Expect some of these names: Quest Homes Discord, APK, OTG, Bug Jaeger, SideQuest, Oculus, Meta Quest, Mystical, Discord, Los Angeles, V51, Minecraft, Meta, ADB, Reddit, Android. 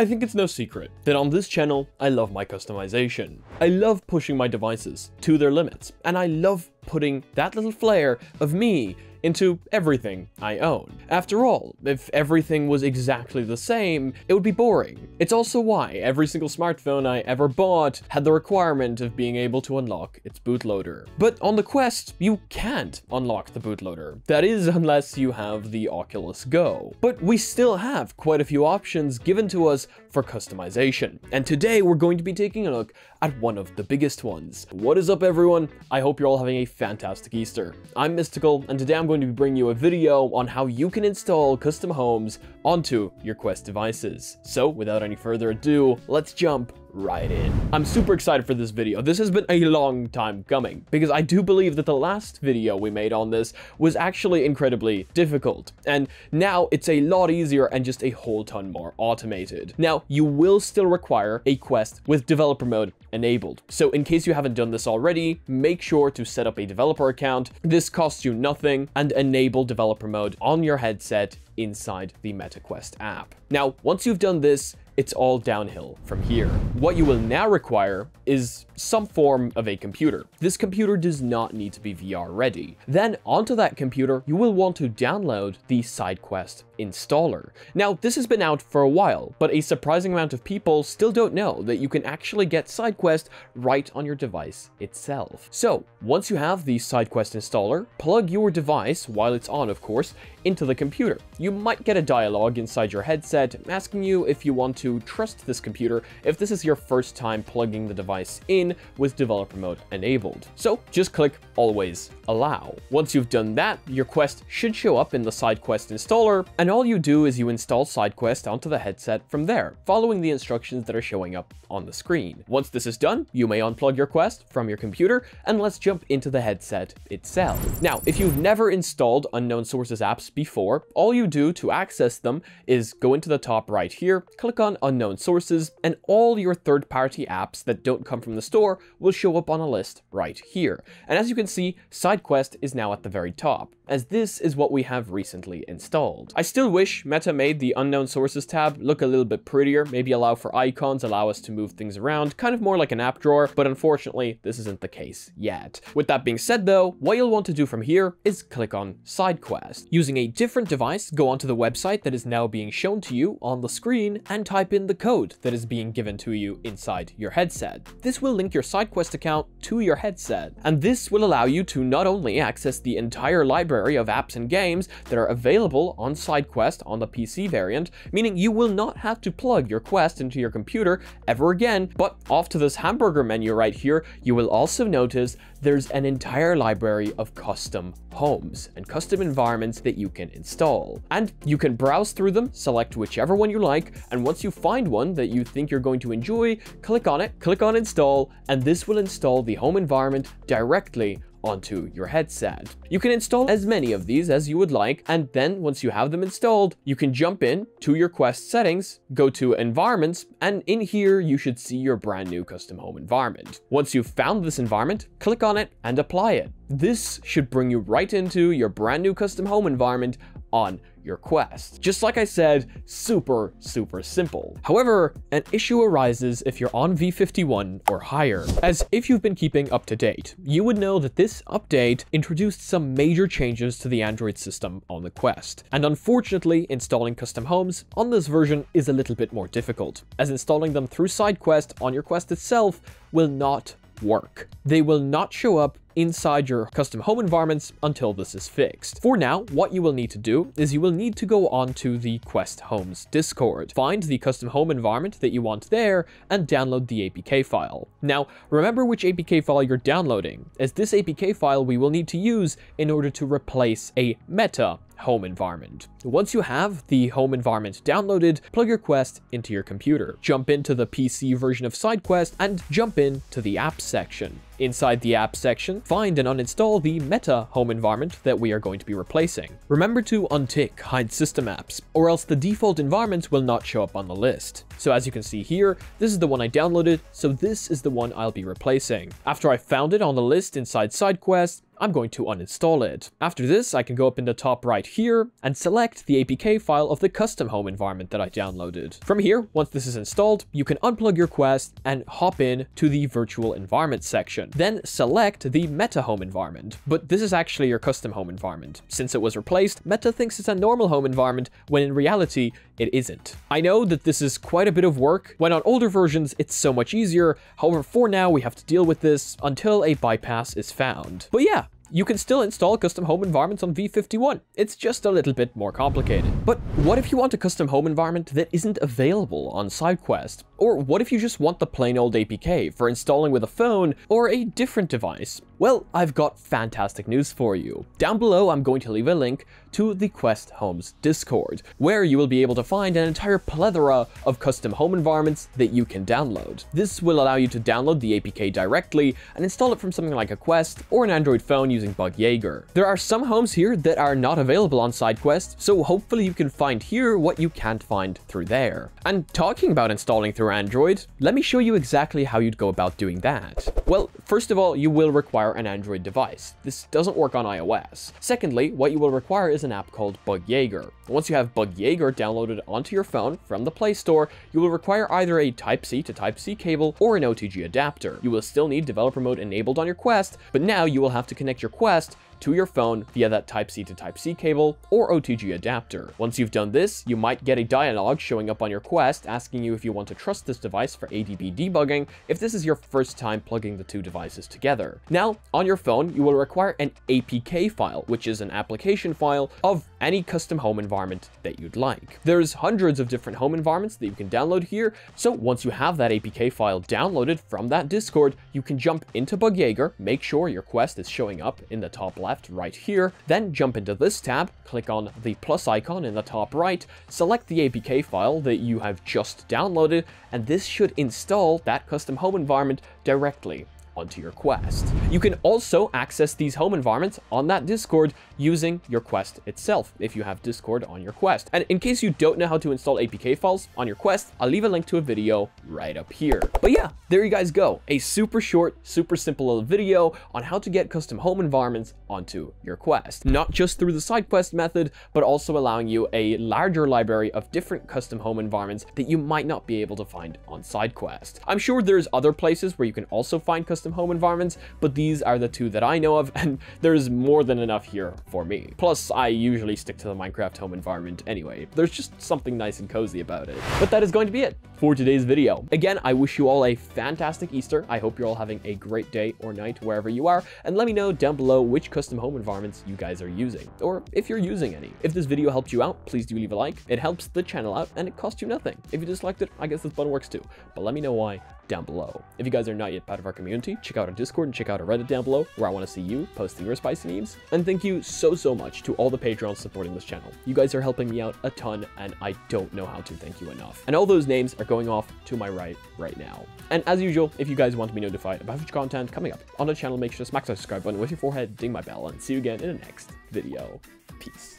I think it's no secret that on this channel, I love my customization. I love pushing my devices to their limits, and I love putting that little flair of me into everything I own. After all, if everything was exactly the same, it would be boring. It's also why every single smartphone I ever bought had the requirement of being able to unlock its bootloader. But on the Quest, you can't unlock the bootloader. That is, unless you have the Oculus Go. But we still have quite a few options given to us for customization. And today we're going to be taking a look at one of the biggest ones. What is up, everyone? I hope you're all having a fantastic Easter. I'm Mystical, and today I'm going to be bringing you a video on how you can install custom homes onto your Quest devices. So without any further ado, let's jump right in. I'm super excited for this video. This has been a long time coming because I do believe that the last video we made on this was actually incredibly difficult, and now it's a lot easier and just a whole ton more automated. Now, you will still require a Quest with developer mode enabled. So in case you haven't done this already, make sure to set up a developer account. This costs you nothing, and enable developer mode on your headset inside the Meta Quest app. Now, once you've done this, it's all downhill from here. What you will now require is some form of a computer. This computer does not need to be VR ready. Then onto that computer, you will want to download the SideQuest installer. Now, this has been out for a while, but a surprising amount of people still don't know that you can actually get SideQuest right on your device itself. So once you have the SideQuest installer, plug your device, while it's on of course, into the computer. You might get a dialogue inside your headset asking you if you want to trust this computer, if this is your first time plugging the device in with developer mode enabled. So just click always allow. Once you've done that, your Quest should show up in the SideQuest installer, and all you do is you install SideQuest onto the headset from there, following the instructions that are showing up on the screen. Once this is done, you may unplug your Quest from your computer, and let's jump into the headset itself. Now, if you've never installed Unknown Sources apps before, all you do to access them is go into the top right here, click on Unknown Sources, and all your third-party apps that don't come from the store will show up on a list right here. And as you can see, SideQuest is now at the very top, as this is what we have recently installed. I still wish Meta made the Unknown Sources tab look a little bit prettier, maybe allow for icons, allow us to move things around, kind of more like an app drawer, but unfortunately, this isn't the case yet. With that being said though, what you'll want to do from here is click on SideQuest. Using a different device, go onto the website that is now being shown to you on the screen and type in the code that is being given to you inside your headset. This will link your SideQuest account to your headset, and this will allow you to not only access the entire library of apps and games that are available on SideQuest on the PC variant, meaning you will not have to plug your Quest into your computer ever again, but off to this hamburger menu right here, you will also notice there's an entire library of custom homes and custom environments that you can install. And you can browse through them, select whichever one you like, and once you find one that you think you're going to enjoy, click on it, click on install, and this will install the home environment directly onto your headset. You can install as many of these as you would like, and then once you have them installed, you can jump in to your Quest settings, go to environments, and in here you should see your brand new custom home environment. Once you've found this environment, click on it and apply it. This should bring you right into your brand new custom home environment on your Quest. Just like I said, super, super simple. However, an issue arises if you're on V51 or higher, as if you've been keeping up to date, you would know that this update introduced some major changes to the Android system on the Quest. And unfortunately, installing custom homes on this version is a little bit more difficult, as installing them through SideQuest on your Quest itself will not work. They will not show up inside your custom home environments until this is fixed. For now, what you will need to do is you will need to go on to the Quest Homes Discord, find the custom home environment that you want there, and download the APK file. Now, remember which APK file you're downloading, as this APK file we will need to use in order to replace a Meta home environment. Once you have the home environment downloaded, plug your Quest into your computer, jump into the PC version of SideQuest, and jump into the app section. Inside the app section, find and uninstall the Meta home environment that we are going to be replacing. Remember to untick hide system apps, or else the default environments will not show up on the list. So as you can see here, this is the one I downloaded, so this is the one I'll be replacing. After I found it on the list inside SideQuest, I'm going to uninstall it. After this, I can go up in the top right here and select the APK file of the custom home environment that I downloaded. From here, once this is installed, you can unplug your Quest and hop in to the virtual environment section. Then select the Meta home environment, but this is actually your custom home environment. Since it was replaced, Meta thinks it's a normal home environment when in reality, it isn't. I know that this is quite a bit of work. When on older versions, it's so much easier. However, for now, we have to deal with this until a bypass is found. But yeah, you can still install custom home environments on V51. It's just a little bit more complicated. But what if you want a custom home environment that isn't available on SideQuest? Or what if you just want the plain old APK for installing with a phone or a different device? Well, I've got fantastic news for you. Down below, I'm going to leave a link to the Quest Homes Discord, where you will be able to find an entire plethora of custom home environments that you can download. This will allow you to download the APK directly and install it from something like a Quest or an Android phone using Bug Jaeger. There are some homes here that are not available on SideQuest, so hopefully you can find here what you can't find through there. And talking about installing through Android, let me show you exactly how you'd go about doing that. Well, first of all, you will require an Android device. This doesn't work on iOS. Secondly, what you will require is an app called Bug Jaeger. Once you have Bug Jaeger downloaded onto your phone from the Play Store, you will require either a Type-C to Type-C cable or an OTG adapter. You will still need developer mode enabled on your Quest, but now you will have to connect your Quest to your phone via that Type-C to Type-C cable or OTG adapter. Once you've done this, you might get a dialogue showing up on your Quest asking you if you want to trust this device for ADB debugging if this is your first time plugging the two devices together. Now, on your phone, you will require an APK file, which is an application file of any custom home environment that you'd like. There's hundreds of different home environments that you can download here, so once you have that APK file downloaded from that Discord, you can jump into Bug Jaeger, make sure your Quest is showing up in the top left, right here, then jump into this tab, click on the plus icon in the top right, select the APK file that you have just downloaded, and this should install that custom home environment directly onto your Quest. You can also access these home environments on that Discord using your Quest itself, if you have Discord on your Quest. And in case you don't know how to install APK files on your Quest, I'll leave a link to a video right up here. But yeah, there you guys go. A super short, super simple little video on how to get custom home environments onto your Quest. Not just through the SideQuest method, but also allowing you a larger library of different custom home environments that you might not be able to find on SideQuest. I'm sure there's other places where you can also find custom home environments, but these are the two that I know of, and there's more than enough here for me. Plus, I usually stick to the Minecraft home environment anyway. There's just something nice and cozy about it. But that is going to be it for today's video. Again, I wish you all a fantastic Easter. I hope you're all having a great day or night wherever you are, and let me know down below which custom home environments you guys are using, or if you're using any. If this video helped you out, please do leave a like. It helps the channel out, and it costs you nothing. If you disliked it, I guess this button works too, but let me know why down below. If you guys are not yet part of our community, check out our Discord and check out our Reddit down below, where I want to see you posting your spicy memes. And thank you so much to all the Patrons supporting this channel. You guys are helping me out a ton, and I don't know how to thank you enough. And all those names are going off to my right now. And as usual, if you guys want to be notified about future content coming up on the channel, make sure to smack the subscribe button with your forehead, ding my bell, and see you again in the next video. Peace.